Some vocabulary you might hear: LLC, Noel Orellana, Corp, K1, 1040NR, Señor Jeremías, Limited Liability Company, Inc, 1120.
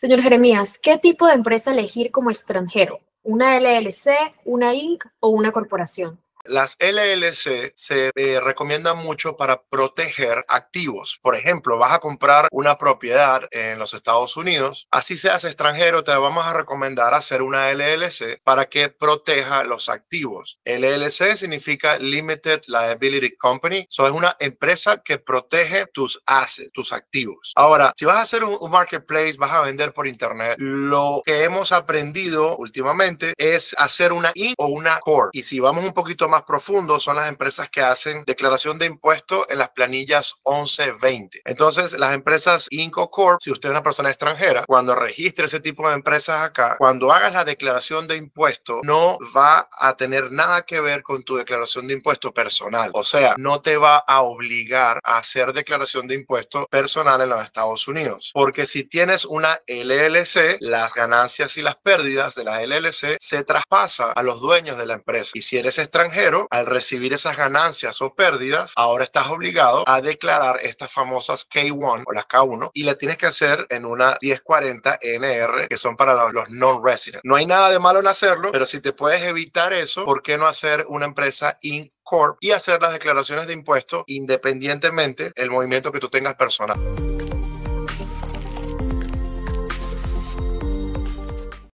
Señor Jeremías, ¿qué tipo de empresa elegir como extranjero? ¿Una LLC, una Inc o una corporación? Las LLC se recomiendan mucho para proteger activos. Por ejemplo, vas a comprar una propiedad en los Estados Unidos. Así seas extranjero, te vamos a recomendar hacer una LLC para que proteja los activos. LLC significa Limited Liability Company. So, es una empresa que protege tus assets, tus activos. Ahora, si vas a hacer un marketplace, vas a vender por internet. Lo que hemos aprendido últimamente es hacer una Inc o una Corp. Y si vamos un poquito más profundo, son las empresas que hacen declaración de impuestos en las planillas 1120. Entonces, las empresas Inc. o Corp, si usted es una persona extranjera, cuando registre ese tipo de empresas acá, cuando hagas la declaración de impuestos, no va a tener nada que ver con tu declaración de impuestos personal. O sea, no te va a obligar a hacer declaración de impuestos personal en los Estados Unidos. Porque si tienes una LLC, las ganancias y las pérdidas de la LLC se traspasa a los dueños de la empresa. Y si eres extranjero, al recibir esas ganancias o pérdidas, ahora estás obligado a declarar estas famosas K1 o las K1 y la tienes que hacer en una 1040NR, que son para los non-residents. No hay nada de malo en hacerlo, pero si te puedes evitar eso, ¿por qué no hacer una empresa Inc. Corp y hacer las declaraciones de impuestos independientemente del movimiento que tú tengas personal?